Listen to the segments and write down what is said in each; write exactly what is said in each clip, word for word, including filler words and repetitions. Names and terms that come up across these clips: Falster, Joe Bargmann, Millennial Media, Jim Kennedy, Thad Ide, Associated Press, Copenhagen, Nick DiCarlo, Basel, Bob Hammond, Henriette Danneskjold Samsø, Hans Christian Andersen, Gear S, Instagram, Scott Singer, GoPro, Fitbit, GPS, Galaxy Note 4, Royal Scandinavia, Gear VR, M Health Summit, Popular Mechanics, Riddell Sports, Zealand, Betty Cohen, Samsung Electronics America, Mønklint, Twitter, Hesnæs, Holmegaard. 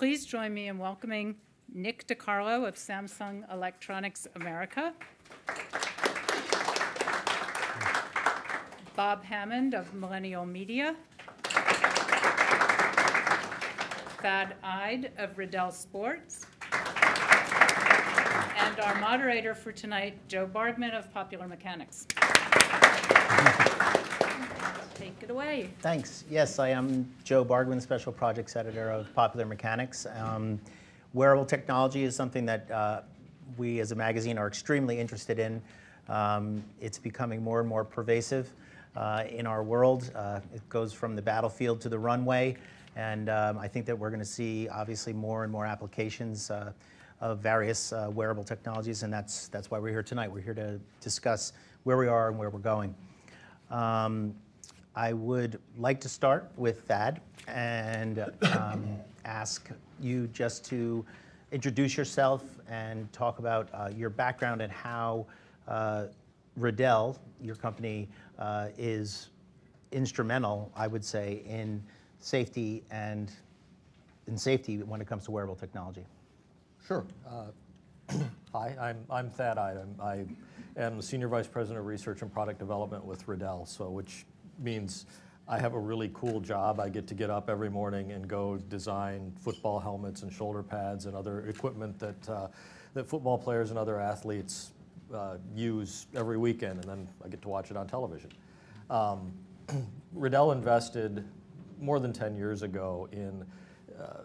Please join me in welcoming Nick DiCarlo of Samsung Electronics America, Bob Hammond of Millennial Media, Thad Ide of Riddell Sports, and our moderator for tonight, Joe Bargmann of Popular Mechanics. Take it away. Thanks. Yes, I am Joe Bargmann, Special Projects Editor of Popular Mechanics. Um, wearable technology is something that uh, we as a magazine are extremely interested in. Um, it's becoming more and more pervasive uh, in our world. Uh, it goes from the battlefield to the runway. And um, I think that we're going to see, obviously, more and more applications uh, of various uh, wearable technologies, and that's, that's why we're here tonight. We're here to discuss where we are and where we're going. Um, I would like to start with Thad and um, ask you just to introduce yourself and talk about uh, your background and how uh, Riddell, your company, uh, is instrumental, I would say, in safety and in safety when it comes to wearable technology. Sure. Uh, hi, I'm, I'm Thad Ide. I am the Senior Vice President of Research and Product Development with Riddell, so which means I have a really cool job. I get to get up every morning and go design football helmets and shoulder pads and other equipment that, uh, that football players and other athletes uh, use every weekend, and then I get to watch it on television. Um, Riddell invested more than ten years ago in uh,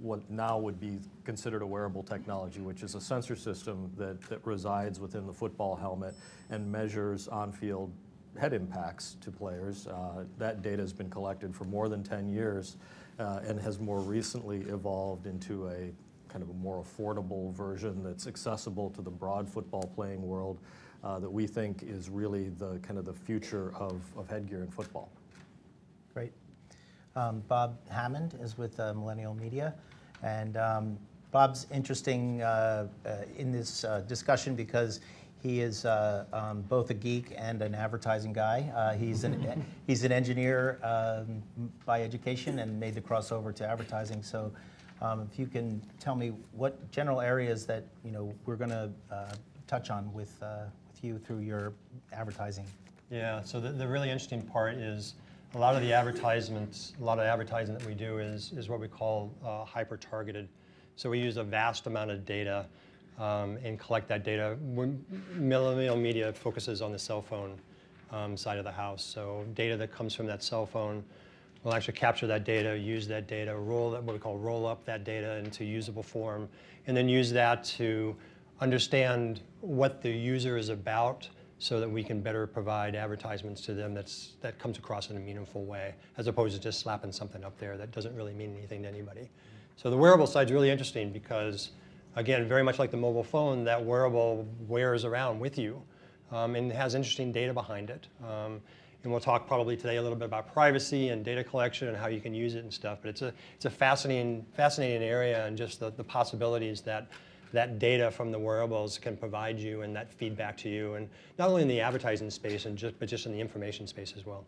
what now would be considered a wearable technology, which is a sensor system that, that resides within the football helmet and measures on-field head impacts to players. Uh, that data has been collected for more than ten years uh, and has more recently evolved into a kind of a more affordable version that's accessible to the broad football playing world uh, that we think is really the kind of the future of, of headgear in football. Great. Um, Bob Hammond is with uh, Millennial Media, and um, Bob's interesting uh, uh, in this uh, discussion because he is uh, um, both a geek and an advertising guy. Uh, he's an he's an engineer um, by education and made the crossover to advertising. So, um, if you can tell me what general areas that you know we're going to uh, touch on with uh, with you through your advertising. Yeah. So the, the really interesting part is, a lot of the advertisements, a lot of advertising that we do is, is what we call uh, hyper-targeted. So we use a vast amount of data um, and collect that data. Millennial Media focuses on the cell phone um, side of the house. So data that comes from that cell phone, we'll actually capture that data, use that data, roll that, what we call roll up that data into usable form, and then use that to understand what the user is about, so that we can better provide advertisements to them that's, that comes across in a meaningful way, as opposed to just slapping something up there that doesn't really mean anything to anybody. So the wearable side's really interesting because, again, very much like the mobile phone, that wearable wears around with you um, and has interesting data behind it. Um, and we'll talk probably today a little bit about privacy and data collection and how you can use it and stuff, but it's a, it's a fascinating, fascinating area, and just the, the possibilities that that data from the wearables can provide you, and that feedback to you, and not only in the advertising space, and just, but just in the information space as well.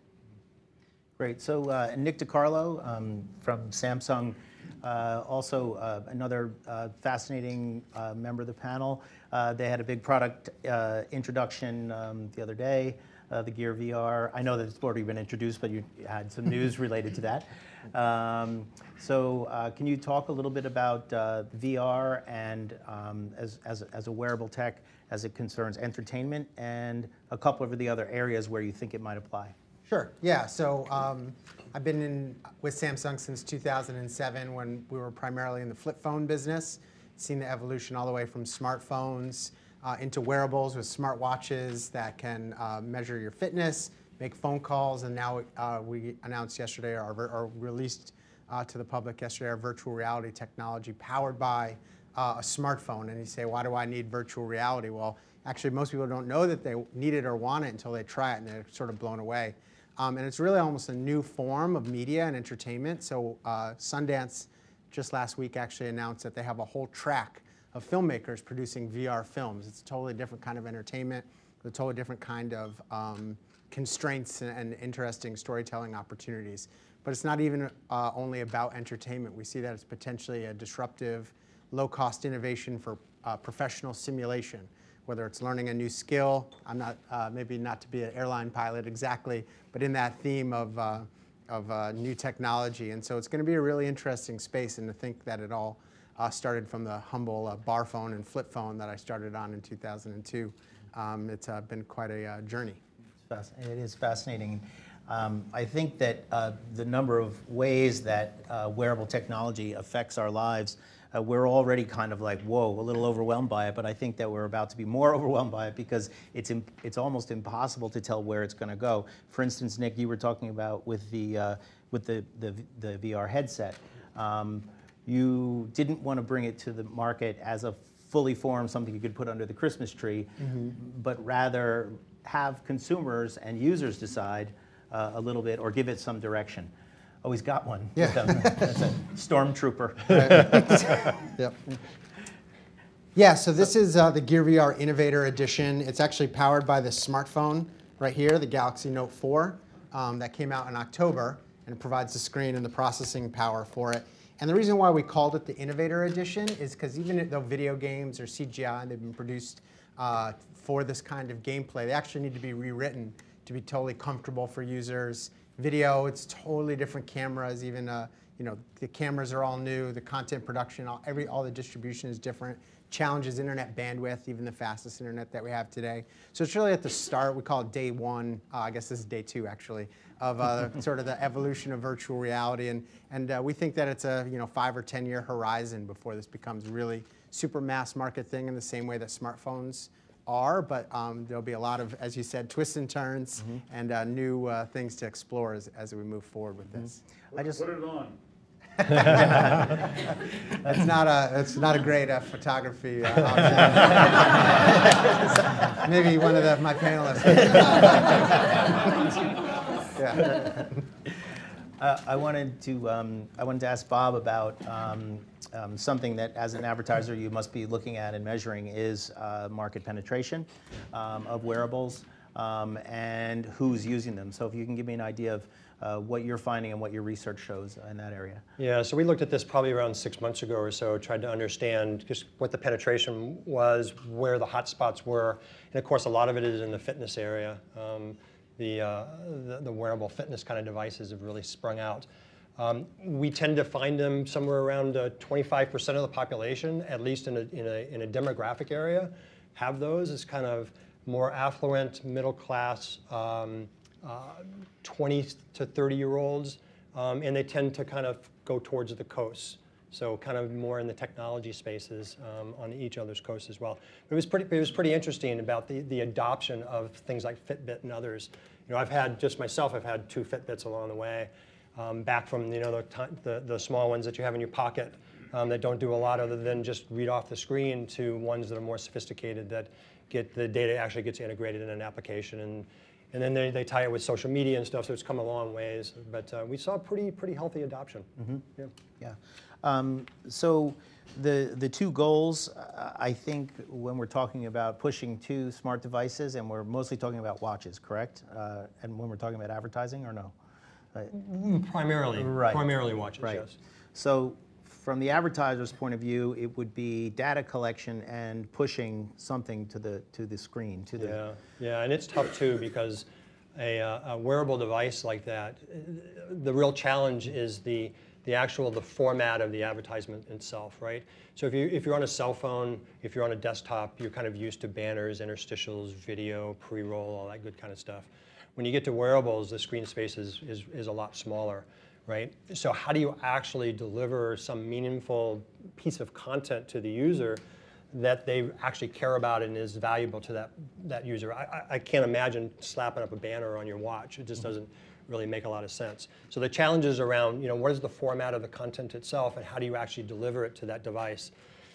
Great. So uh, Nick DiCarlo um, from Samsung, uh, also uh, another uh, fascinating uh, member of the panel. Uh, they had a big product uh, introduction um, the other day, uh, the Gear V R. I know that it's already been introduced, but you had some news related to that. Um, so uh, can you talk a little bit about uh, V R and um, as, as, as a wearable tech as it concerns entertainment, and a couple of the other areas where you think it might apply? Sure, yeah. So um, I've been in, with Samsung since two thousand seven, when we were primarily in the flip phone business, seen the evolution all the way from smartphones uh, into wearables with smartwatches that can uh, measure your fitness, make phone calls, and now uh, we announced yesterday, or, or released uh, to the public yesterday, our virtual reality technology powered by uh, a smartphone. And you say, why do I need virtual reality? Well, actually, most people don't know that they need it or want it until they try it, and they're sort of blown away. Um, and it's really almost a new form of media and entertainment. So uh, Sundance just last week actually announced that they have a whole track of filmmakers producing V R films. It's a totally different kind of entertainment, a totally different kind of um, constraints and, and interesting storytelling opportunities. But it's not even uh, only about entertainment. We see that it's potentially a disruptive, low-cost innovation for uh, professional simulation, whether it's learning a new skill. I'm not, uh, maybe not to be an airline pilot exactly, but in that theme of, uh, of uh, new technology. And so it's going to be a really interesting space, and to think that it all uh, started from the humble uh, bar phone and flip phone that I started on in two thousand two. Um, it's uh, been quite a uh, journey. It is fascinating. Um, I think that uh, the number of ways that uh, wearable technology affects our lives, uh, we're already kind of like, whoa, a little overwhelmed by it, but I think that we're about to be more overwhelmed by it, because it's, it's almost impossible to tell where it's going to go. For instance, Nick, you were talking about with the, uh, with the, the, the V R headset. Um, you didn't want to bring it to the market as a fully formed, something you could put under the Christmas tree, mm-hmm. but rather have consumers and users decide Uh, a little bit, or give it some direction. Oh, he's got one. Yeah. That's a stormtrooper. Right. Yep. Yeah, so this is uh, the Gear V R Innovator Edition. It's actually powered by this smartphone right here, the Galaxy Note four, um, that came out in October, and it provides the screen and the processing power for it. And the reason why we called it the Innovator Edition is because even though video games or C G I, they've been produced uh, for this kind of gameplay, they actually need to be rewritten to be totally comfortable for users. Video, it's totally different cameras. Even uh, you know, the cameras are all new. The content production, all, every, all the distribution is different. Challenges internet bandwidth, even the fastest internet that we have today. So it's really at the start. We call it day one. Uh, I guess this is day two, actually, of uh, sort of the evolution of virtual reality. And and uh, we think that it's a you know five or ten year horizon before this becomes really super mass market thing, in the same way that smartphones are, but um, there'll be a lot of, as you said, twists and turns, mm-hmm. and uh, new uh, things to explore as, as we move forward with this. Mm-hmm. I just put it on. That's not a that's not a great uh, photography uh, option. Maybe one of the, my panelists. Yeah. Uh, I wanted to um, I wanted to ask Bob about um, um, something that, as an advertiser, you must be looking at and measuring is uh, market penetration um, of wearables um, and who's using them. So if you can give me an idea of uh, what you're finding and what your research shows in that area. Yeah. So we looked at this probably around six months ago or so, tried to understand just what the penetration was, where the hot spots were, and of course, a lot of it is in the fitness area. Um, The, uh, the, the wearable fitness kind of devices have really sprung out. Um, we tend to find them somewhere around twenty-five percent of the population, at least in a, in, a, in a demographic area, have those. It's kind of more affluent, middle class, um, uh, twenty to thirty year olds, um, and they tend to kind of go towards the coasts. So kind of more in the technology spaces um, on each other's coast as well. It was pretty, it was pretty interesting about the, the adoption of things like Fitbit and others. You know, I've had, just myself, I've had two Fitbits along the way, um, back from you know the, the, the small ones that you have in your pocket um, that don't do a lot other than just read off the screen, to ones that are more sophisticated that get the data actually gets integrated in an application. And, and then they, they tie it with social media and stuff, so it's come a long ways. But uh, we saw pretty, pretty healthy adoption. Mm-hmm. Yeah. Yeah. Um, so the, the two goals, uh, I think, when we're talking about pushing to smart devices, and we're mostly talking about watches, correct? Uh, and when we're talking about advertising, or no? Uh, primarily. Right. Primarily watches, right. Yes. So from the advertiser's point of view, it would be data collection and pushing something to the, to the screen. To the yeah. yeah, and it's tough, too, because a, uh, a wearable device like that, the real challenge is the the actual, the format of the advertisement itself, right? So if, you, if you're on a cell phone, if you're on a desktop, you're kind of used to banners, interstitials, video, pre-roll, all that good kind of stuff. When you get to wearables, the screen space is, is, is a lot smaller, right? So how do you actually deliver some meaningful piece of content to the user that they actually care about and is valuable to that, that user? I, I can't imagine slapping up a banner on your watch. It just doesn't really make a lot of sense. So the challenges around, you know, what is the format of the content itself, and how do you actually deliver it to that device?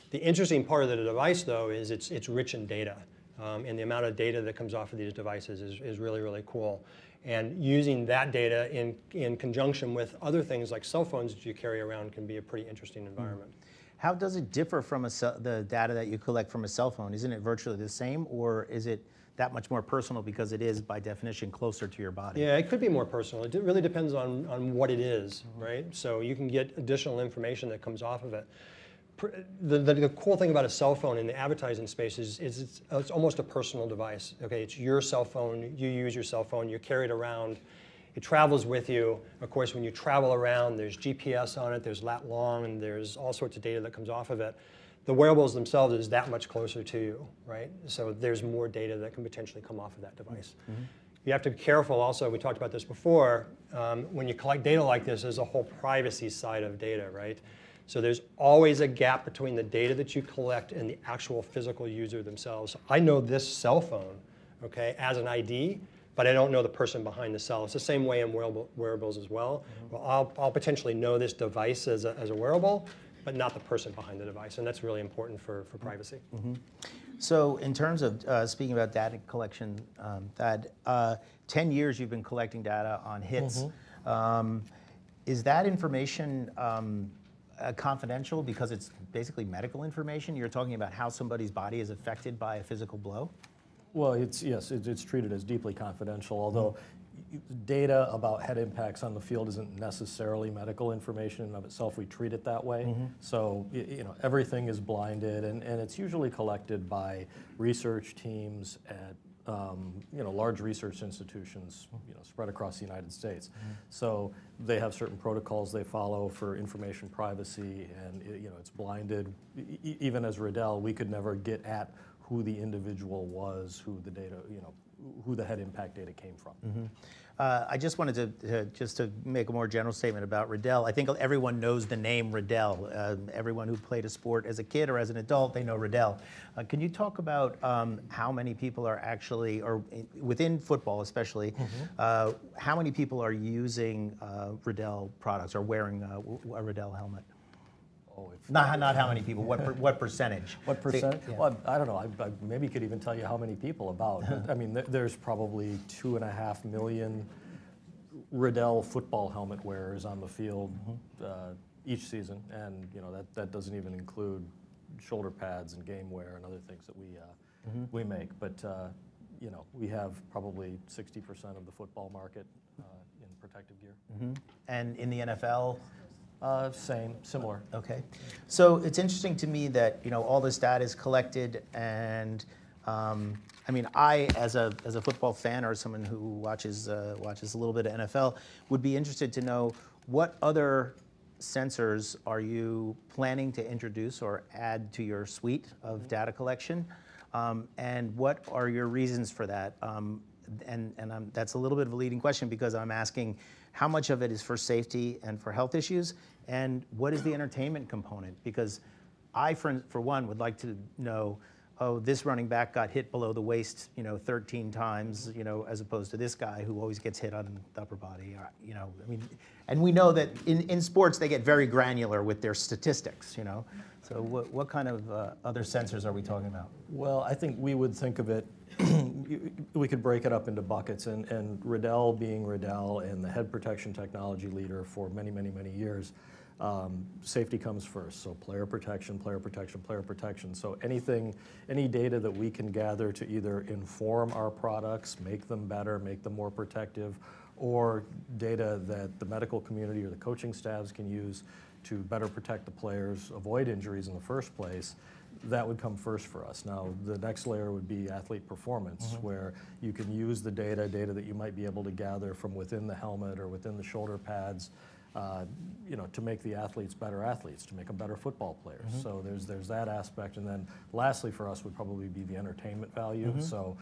The interesting part of the device, though, is it's, it's rich in data. Um, and the amount of data that comes off of these devices is, is really, really cool. And using that data in, in conjunction with other things like cell phones that you carry around can be a pretty interesting environment. How does it differ from a, the data that you collect from a cell phone? Isn't it virtually the same, or is it that much more personal because it is, by definition, closer to your body. Yeah, it could be more personal. It really depends on, on what it is, mm-hmm. right? So you can get additional information that comes off of it. The, the, the cool thing about a cell phone in the advertising space is, is it's, it's almost a personal device. Okay, it's your cell phone, you use your cell phone, you carry it around, it travels with you. Of course, when you travel around, there's G P S on it, there's lat long, and there's all sorts of data that comes off of it. The wearables themselves is that much closer to you, right? So there's more data that can potentially come off of that device. Mm-hmm. You have to be careful also, we talked about this before, um, when you collect data like this, there's a whole privacy side of data, right? So there's always a gap between the data that you collect and the actual physical user themselves. I know this cell phone, okay, as an I D, but I don't know the person behind the cell. It's the same way in wearable, wearables as well. Mm-hmm. Well, I'll, I'll potentially know this device as a, as a wearable, but not the person behind the device, and that's really important for, for privacy. Mm-hmm. So in terms of uh, speaking about data collection, um, Thad, uh, ten years you've been collecting data on hits. Mm-hmm. um, is that information um, Uh, confidential because it's basically medical information? You're talking about how somebody's body is affected by a physical blow? Well, it's yes, it, it's treated as deeply confidential, although mm-hmm. data about head impacts on the field isn't necessarily medical information in and of itself. We treat it that way. Mm-hmm. So, you know, everything is blinded, and, and it's usually collected by research teams at Um, you know, large research institutions, you know, spread across the United States. Mm-hmm. So they have certain protocols they follow for information privacy, and it, you know, it's blinded. E- even as Riddell, we could never get at who the individual was, who the data, you know, who the head impact data came from. Mm-hmm. uh, I just wanted to, to, just to make a more general statement about Riddell. I think everyone knows the name Riddell. Uh, everyone who played a sport as a kid or as an adult, they know Riddell. Uh, can you talk about um, how many people are actually, or within football especially, mm-hmm. uh, how many people are using uh, Riddell products or wearing a, a Riddell helmet? Oh, not, not how many people, what per, what percentage? What percentage? Yeah. Well, I don't know, I, I maybe could even tell you how many people about. I mean, th there's probably two and a half million Riddell football helmet wearers on the field mm-hmm. uh, each season, and you know that, that doesn't even include shoulder pads and game wear and other things that we, uh, mm-hmm. we make. But uh, you know, we have probably sixty percent of the football market uh, in protective gear. Mm-hmm. And in the N F L? Uh, same, similar. Okay. So it's interesting to me that, you know, all this data is collected, and um, I mean, I, as a, as a football fan or someone who watches, uh, watches a little bit of N F L, would be interested to know what other sensors are you planning to introduce or add to your suite of data collection, um, and what are your reasons for that? Um, and and I'm, that's a little bit of a leading question because I'm asking how much of it is for safety and for health issues, and what is the entertainment component? Because I, for, for one, would like to know, oh, this running back got hit below the waist, you know, thirteen times, you know, as opposed to this guy who always gets hit on the upper body, or, you know, I mean, and we know that in, in sports they get very granular with their statistics, you know. So what, what kind of uh, other sensors are we talking about? Well, I think we would think of it, we could break it up into buckets, and, and Riddell being Riddell and the head protection technology leader for many, many, many years, Um, safety comes first, so player protection, player protection, player protection. So anything, any data that we can gather to either inform our products, make them better, make them more protective, or data that the medical community or the coaching staffs can use to better protect the players, avoid injuries in the first place, that would come first for us. Now, the next layer would be athlete performance, mm-hmm. where you can use the data, data that you might be able to gather from within the helmet or within the shoulder pads, Uh, you know, to make the athletes better athletes, to make them better football players. Mm-hmm. So there's there's that aspect, and then lastly for us would probably be the entertainment value. Mm-hmm. So,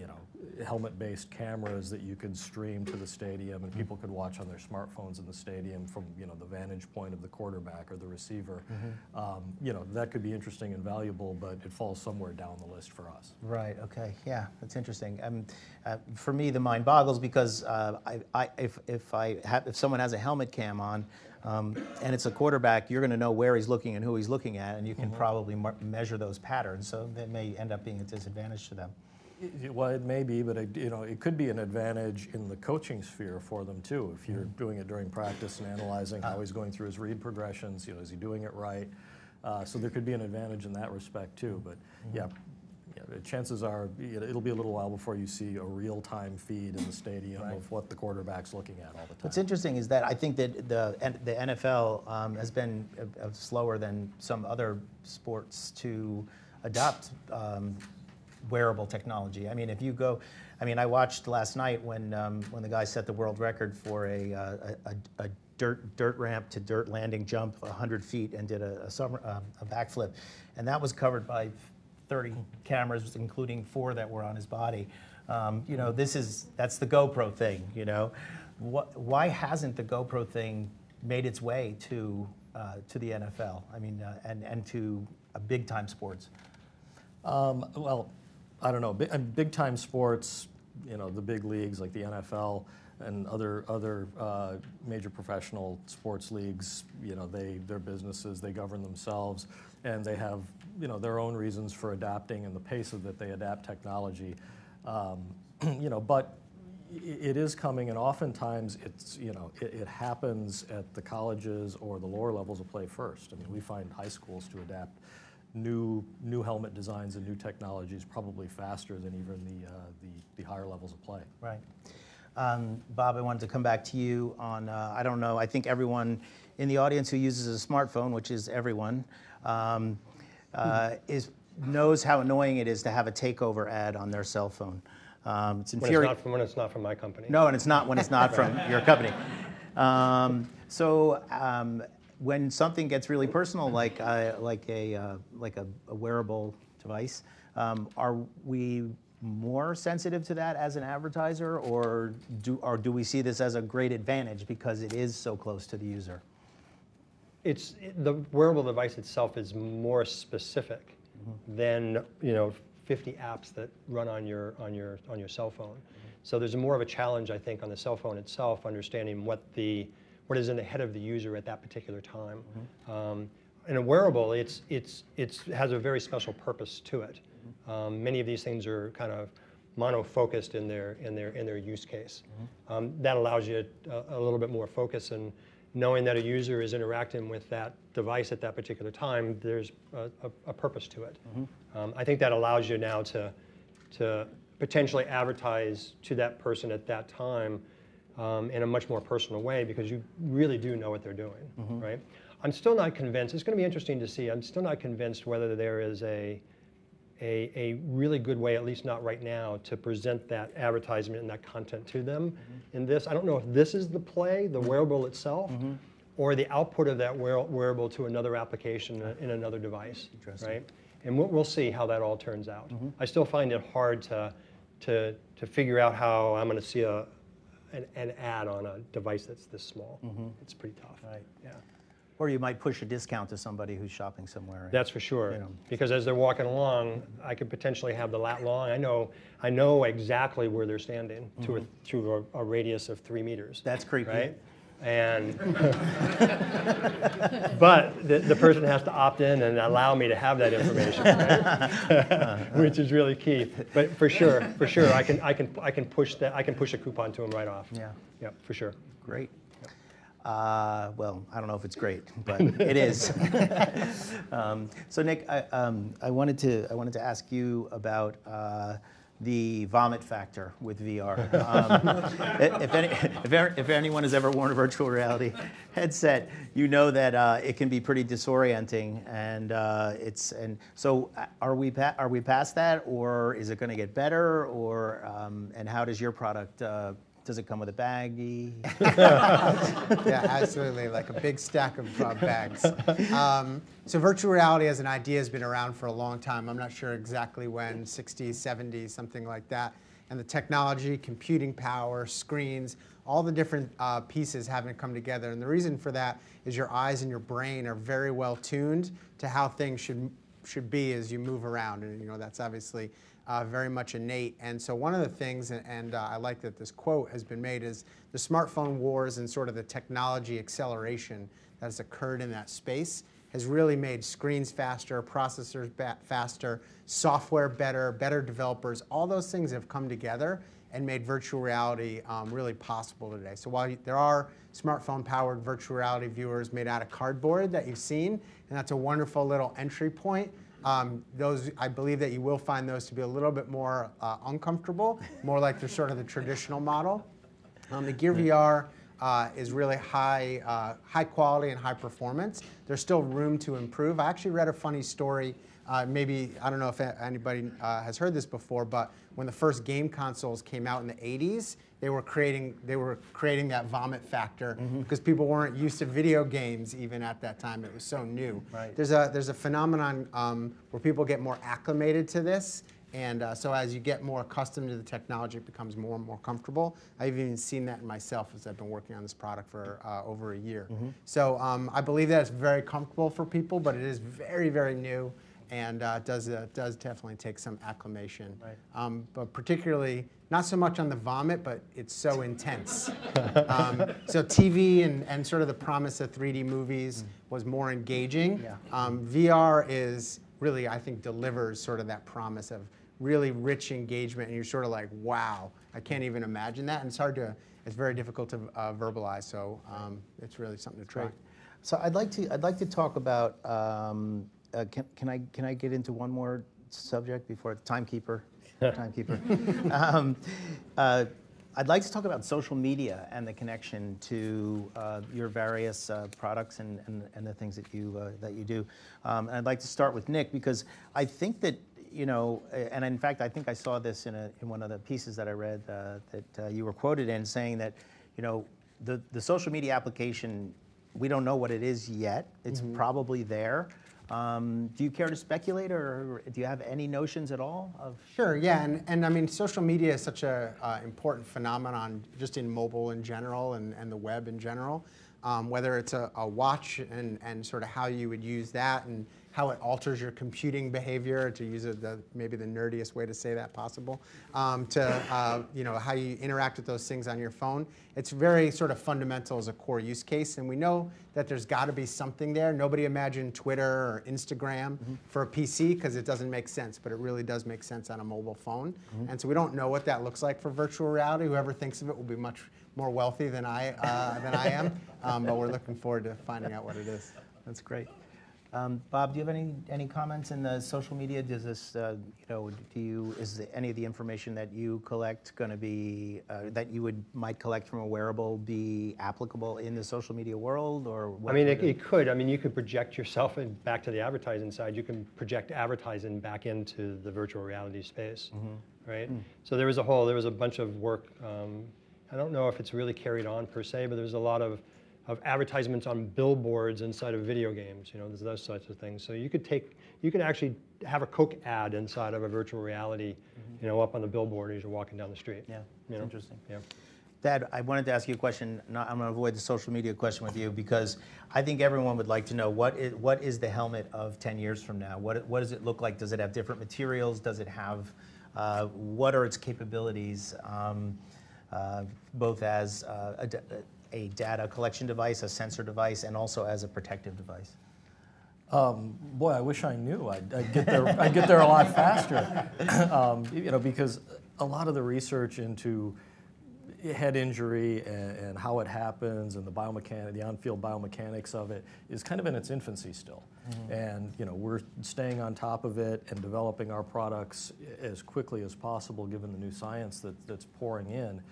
you know, helmet-based cameras that you could stream to the stadium, and mm-hmm. people could watch on their smartphones in the stadium from, you know, the vantage point of the quarterback or the receiver. Mm-hmm. um, you know, that could be interesting and valuable, but it falls somewhere down the list for us. Right. Okay. Yeah, that's interesting. Um, uh, for me, the mind boggles because uh, I, I, if if I have, if someone has a helmet cam on. Um, and it's a quarterback, you're going to know where he's looking and who he's looking at, and you can mm-hmm. probably mar measure those patterns, so they may end up being a disadvantage to them. It, well, it may be, but it, you know, it could be an advantage in the coaching sphere for them too. If you're mm-hmm. doing it during practice and analyzing how he's going through his read progressions, you know, is he doing it right? Uh, so there could be an advantage in that respect too. But mm-hmm. yeah, you know, chances are it'll be a little while before you see a real-time feed in the stadium right. of what the quarterback's looking at all the time. What's interesting is that I think that the the N F L um, has been a, a slower than some other sports to adopt um, wearable technology. I mean, if you go, I mean, I watched last night when um, when the guy set the world record for a uh, a, a dirt dirt ramp to dirt landing jump one hundred feet and did a a, summer, uh, a backflip, and that was covered by thirty cameras, including four that were on his body. Um, you know, this is, that's the GoPro thing, you know. What, why hasn't the GoPro thing made its way to, uh, to the N F L? I mean, uh, and, and to uh, big time sports? Um, well, I don't know, big, big time sports, you know, the big leagues like the N F L and other other uh, major professional sports leagues, you know, they their businesses, they govern themselves, and they have, you know, their own reasons for adapting and the pace of that they adapt technology, um, you know. But it is coming, and oftentimes it's, you know, it, it happens at the colleges or the lower levels of play first. I mean, we find high schools to adapt new new helmet designs and new technologies probably faster than even the uh, the, the higher levels of play. Right. Um, Bob, I wanted to come back to you on, uh, I don't know, I think everyone in the audience who uses a smartphone, which is everyone, um, uh, is, knows how annoying it is to have a takeover ad on their cell phone. Um, it's infuriating. When it's not from my company. No, and it's not when it's not from your company. Um, so um, when something gets really personal, like, uh, like, a, uh, like a, a wearable device, um, are we more sensitive to that as an advertiser, or do, or do we see this as a great advantage because it is so close to the user? It's, the wearable device itself is more specific mm-hmm. than, you know, fifty apps that run on your, on your, on your cell phone. Mm-hmm. So there's more of a challenge, I think, on the cell phone itself, understanding what, the, what is in the head of the user at that particular time. Mm-hmm. Um, in a wearable, it's, it's, it's, it has a very special purpose to it. Um, many of these things are kind of mono-focused in their in their in their use case. Mm-hmm. Um, that allows you a, a little bit more focus, and knowing that a user is interacting with that device at that particular time, there's a, a, a purpose to it. Mm-hmm. um, I think that allows you now to to potentially advertise to that person at that time um, in a much more personal way, because you really do know what they're doing, mm-hmm. right? I'm still not convinced. It's going to be interesting to see. I'm still not convinced whether there is a A, a really good way, at least not right now, to present that advertisement and that content to them. Mm-hmm. In this, I don't know if this is the play, the wearable itself, mm-hmm. or the output of that wear, wearable to another application in another device, right? And we'll, we'll see how that all turns out. Mm-hmm. I still find it hard to, to, to figure out how I'm going to see a, an, an ad on a device that's this small. Mm-hmm. It's pretty tough. Right. Yeah. Or you might push a discount to somebody who's shopping somewhere. That's for sure. You know. Because as they're walking along, I could potentially have the lat long. I know, I know exactly where they're standing mm-hmm. to a to a, a radius of three meters. That's creepy. Right? And but the, the person has to opt in and allow me to have that information, right? Which is really key. But for sure, for sure, I can I can I can push that. I can push a coupon to them right off. Yeah. Yeah. For sure. Great. Uh, well, I don't know if it's great, but it is. um, so, Nick, I, um, I wanted to I wanted to ask you about uh, the vomit factor with V R. Um, if any, if if anyone has ever worn a virtual reality headset, you know that uh, it can be pretty disorienting, and uh, it's and so are we pa are we past that, or is it going to get better, or um, and how does your product? Uh, Does it come with a baggie? Yeah, absolutely, like a big stack of uh, bags. Um, so virtual reality as an idea has been around for a long time. I'm not sure exactly when, sixties, seventies, something like that. And the technology, computing power, screens, all the different uh, pieces haven't come together. And the reason for that is your eyes and your brain are very well tuned to how things should, should be as you move around. And you know, that's obviously Uh, very much innate. And so one of the things, and, and uh, I like that this quote has been made, is the smartphone wars and sort of the technology acceleration that has occurred in that space has really made screens faster, processors faster, software better, better developers. All those things have come together and made virtual reality um, really possible today. So while you, there are smartphone-powered virtual reality viewers made out of cardboard that you've seen, and that's a wonderful little entry point, Um, those, I believe that you will find those to be a little bit more uh, uncomfortable, more like the sort of the traditional model. Um, the Gear V R uh, is really high, uh, high quality and high performance. There's still room to improve. I actually read a funny story. Uh, maybe, I don't know if anybody uh, has heard this before, but when the first game consoles came out in the eighties, they were creating, they were creating that vomit factor mm-hmm. because people weren't used to video games even at that time. It was so new. Right. There's a, there's a phenomenon um, where people get more acclimated to this, and uh, so as you get more accustomed to the technology, it becomes more and more comfortable. I've even seen that in myself as I've been working on this product for uh, over a year. Mm-hmm. So um, I believe that it's very comfortable for people, but it is very, very new. And uh, does uh, does definitely take some acclimation, right. um, but particularly not so much on the vomit, but it's so intense. um, so T V and and sort of the promise of three D movies mm. was more engaging. Yeah. Um, V R is really, I think, delivers sort of that promise of really rich engagement, and you're sort of like, wow, I can't even imagine that. And it's hard to, it's very difficult to uh, verbalize. So um, it's really something to try. Right. So I'd like to I'd like to talk about. Um, Uh, can, can I can I get into one more subject before timekeeper, timekeeper? um, uh, I'd like to talk about social media and the connection to uh, your various uh, products and, and and the things that you uh, that you do. Um, and I'd like to start with Nick, because I think that you know, and in fact I think I saw this in a in one of the pieces that I read uh, that uh, you were quoted in saying that, you know, the the social media application, we don't know what it is yet. It's mm-hmm. probably there. Um, do you care to speculate, or do you have any notions at all? Of sure, yeah, and, and I mean, social media is such an uh, important phenomenon just in mobile in general and, and the web in general, um, whether it's a, a watch and, and sort of how you would use that and how it alters your computing behavior, to use a, the, maybe the nerdiest way to say that possible, um, to uh, you know, how you interact with those things on your phone. It's very sort of fundamental as a core use case, and we know that there's gotta be something there. Nobody imagined Twitter or Instagram mm-hmm. for a P C, because it doesn't make sense, but it really does make sense on a mobile phone. Mm-hmm. And so we don't know what that looks like for virtual reality. Whoever thinks of it will be much more wealthy than I, uh, than I am, um, but we're looking forward to finding out what it is. That's great. Um, Bob, do you have any any comments in the social media? Does this, uh, you know, do you is the, any of the information that you collect going to be uh, that you would might collect from a wearable be applicable in the social media world, or? What I mean, it, it could. I mean, you could project yourself and back to the advertising side. You can project advertising back into the virtual reality space, mm-hmm. right? Mm. So there was a whole there was a bunch of work. Um, I don't know if it's really carried on per se, but there's a lot of of advertisements on billboards inside of video games, you know, there's those sorts of things. So you could take, you could actually have a Coke ad inside of a virtual reality, mm-hmm. you know, up on the billboard as you're walking down the street. Yeah, that's interesting. Yeah. Thad, I wanted to ask you a question. No, I'm gonna avoid the social media question with you, because I think everyone would like to know what is, what is the helmet of ten years from now? What, what does it look like? Does it have different materials? Does it have, uh, what are its capabilities, um, uh, both as uh, a, a, a data collection device, a sensor device, and also as a protective device? Um, boy, I wish I knew. I'd, I'd get there. I'd get there a lot faster. um, you know, because a lot of the research into head injury and, and how it happens, and the biomechanics, the on-field biomechanics of it, is kind of in its infancy still. Mm-hmm. And you know, we're staying on top of it and developing our products as quickly as possible, given the new science that, that's pouring in.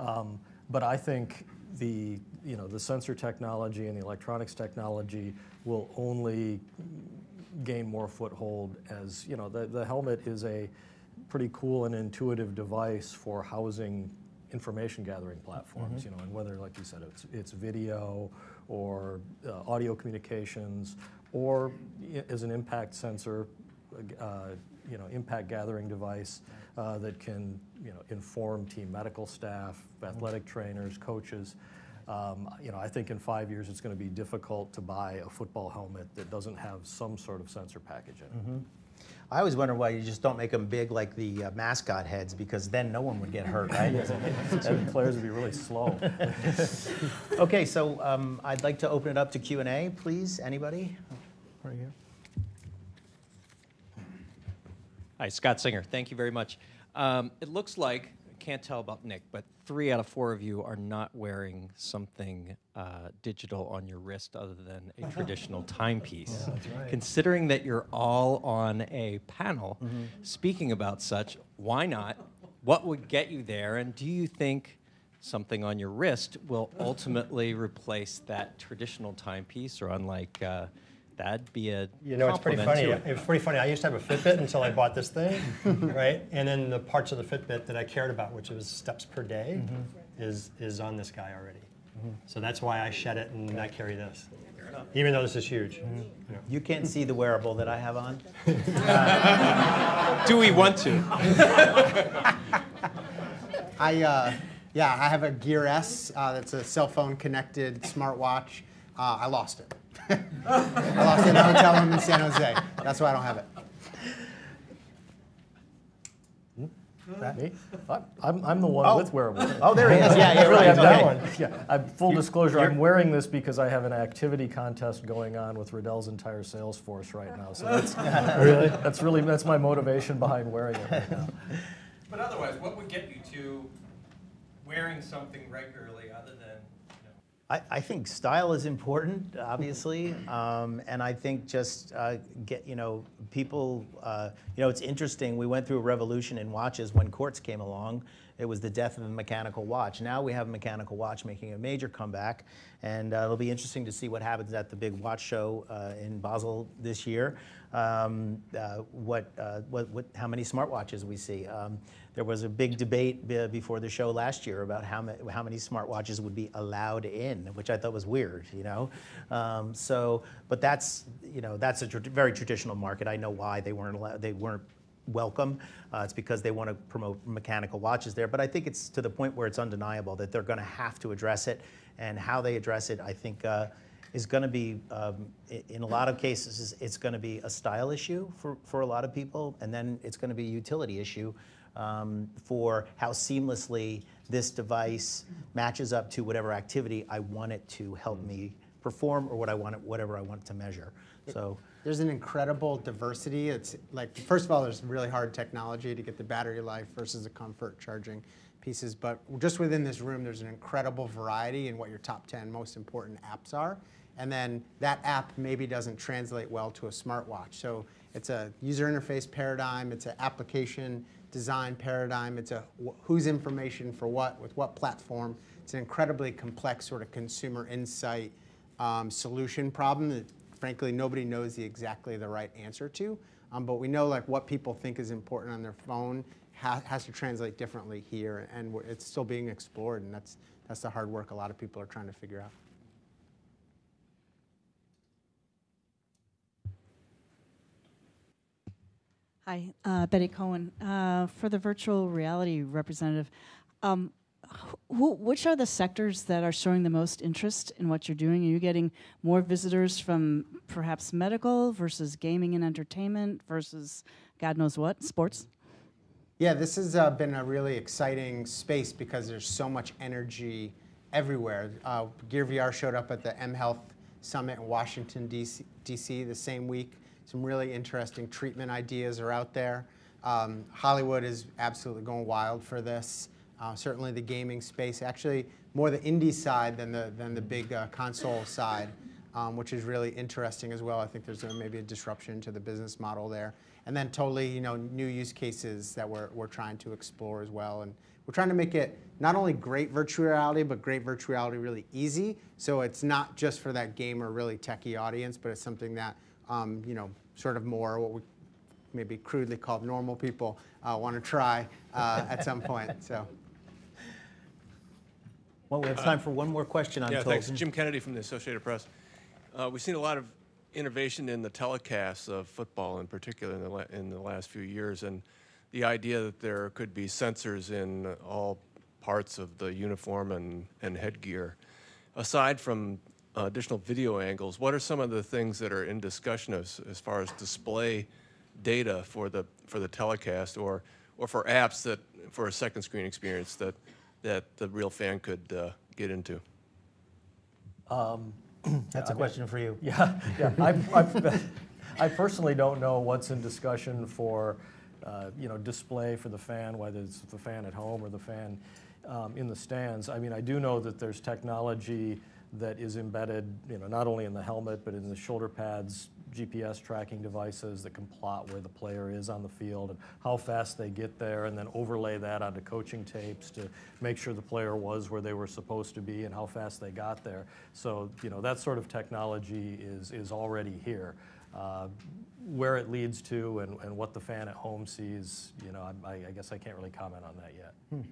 Um, but I think. The you know the sensor technology and the electronics technology will only gain more foothold, as you know the, the helmet is a pretty cool and intuitive device for housing information gathering platforms, mm-hmm. you know, and whether, like you said, it's it's video or uh, audio communications, or as an impact sensor, uh, you know, impact gathering device uh, that can. You know, inform team medical staff, athletic trainers, coaches. Um, you know, I think in five years it's going to be difficult to buy a football helmet that doesn't have some sort of sensor package in it. Mm-hmm. I always wonder why you just don't make them big like the uh, mascot heads, because then no one would get hurt, right? And players would be really slow. Okay, so um, I'd like to open it up to Q and A, please. Anybody? Right here. Hi, Scott Singer. Thank you very much. Um, it looks like can't tell about Nick, but three out of four of you are not wearing something uh, digital on your wrist other than a traditional timepiece. Yeah, that's right. Considering that you're all on a panel mm-hmm. speaking about such, why not? What would get you there, and do you think something on your wrist will ultimately replace that traditional timepiece, or unlike uh, That'd be a you know it's pretty funny. It. It's pretty funny. I used to have a Fitbit until I bought this thing, right? And then the parts of the Fitbit that I cared about, which was steps per day, mm-hmm. is is on this guy already. Mm-hmm. So that's why I shed it and okay. not carry this, even though this is huge. Mm-hmm. you know. You can't see the wearable that I have on. uh, Do we want to? I uh, yeah, I have a Gear S. Uh, that's a cell phone connected smartwatch. Uh, I lost it. I lost it in a hotel room in San Jose. That's why I don't have it. Me? I'm, I'm the one oh. with wearables. Oh, there he is. Yeah, yeah, really, right. I'm okay. that one. Yeah. I'm, full you, disclosure, I'm wearing this because I have an activity contest going on with Riddell's entire sales force right now. So that's really that's really that's my motivation behind wearing it right now. But otherwise, what would get you to wearing something regularly other than? I, I think style is important, obviously, um, and I think just uh, get you know people. Uh, you know, it's interesting. We went through a revolution in watches when quartz came along. It was the death of a mechanical watch. Now we have a mechanical watch making a major comeback, and uh, it'll be interesting to see what happens at the big watch show uh, in Basel this year. Um, uh, what, uh, what, what, how many smartwatches we see? Um, there was a big debate b before the show last year about how ma how many smartwatches would be allowed in, which I thought was weird, you know. Um, so, but that's you know that's a tr very traditional market. I know why they weren't allowed. They weren't. Welcome. Uh, it's because they want to promote mechanical watches there, but I think it's to the point where it's undeniable that they're going to have to address it, and how they address it, I think, uh, is going to be, um, in a lot of cases, it's going to be a style issue for, for a lot of people, and then it's going to be a utility issue um, for how seamlessly this device matches up to whatever activity I want it to help me perform, or what I want it, whatever I want it to measure. So. There's an incredible diversity. It's like, first of all, there's really hard technology to get the battery life versus the comfort charging pieces. But just within this room, there's an incredible variety in what your top ten most important apps are. And then that app maybe doesn't translate well to a smartwatch. So it's a user interface paradigm. It's an application design paradigm. It's a whose information for what, with what platform. It's an incredibly complex sort of consumer insight um, solution problem that, frankly, nobody knows the exactly the right answer to, um, but we know like what people think is important on their phone ha has to translate differently here, and we're, it's still being explored, and that's that's the hard work a lot of people are trying to figure out. Hi, uh, Betty Cohen uh, for the virtual reality representative. Um, Who, which are the sectors that are showing the most interest in what you're doing? Are you getting more visitors from perhaps medical versus gaming and entertainment versus God knows what, sports? Yeah, this has uh, been a really exciting space because there's so much energy everywhere. Uh, Gear V R showed up at the M Health Summit in Washington, D C the same week. Some really interesting treatment ideas are out there. Um, Hollywood is absolutely going wild for this. Uh, certainly the gaming space, actually more the indie side than the, than the big uh, console side, um, which is really interesting as well. I think there's a, maybe a disruption to the business model there. And then totally you know, new use cases that we're, we're trying to explore as well. And we're trying to make it not only great virtual reality, but great virtual reality really easy. So it's not just for that gamer, really techie audience, but it's something that um, you know, sort of more what we maybe crudely called normal people uh, want to try uh, at some point. So. Well, we have time for one more question, I'm yeah, told. Thanks. Jim Kennedy from the Associated Press. Uh, we've seen a lot of innovation in the telecasts of football in particular in the, la in the last few years, and the idea that there could be sensors in all parts of the uniform and, and headgear. Aside from uh, additional video angles, what are some of the things that are in discussion as, as far as display data for the, for the telecast or, or for apps that, for a second screen experience that that the real fan could uh, get into? Um, That's a question for you. Yeah, yeah. I, I, I personally don't know what's in discussion for uh, you know, display for the fan, whether it's the fan at home or the fan um, in the stands. I mean, I do know that there's technology that is embedded, you know, not only in the helmet, but in the shoulder pads, G P S tracking devices that can plot where the player is on the field and how fast they get there, and then overlay that onto coaching tapes to make sure the player was where they were supposed to be and how fast they got there. So, you know, that sort of technology is, is already here. Uh, where it leads to and, and what the fan at home sees, you know, I, I guess I can't really comment on that yet. Hmm.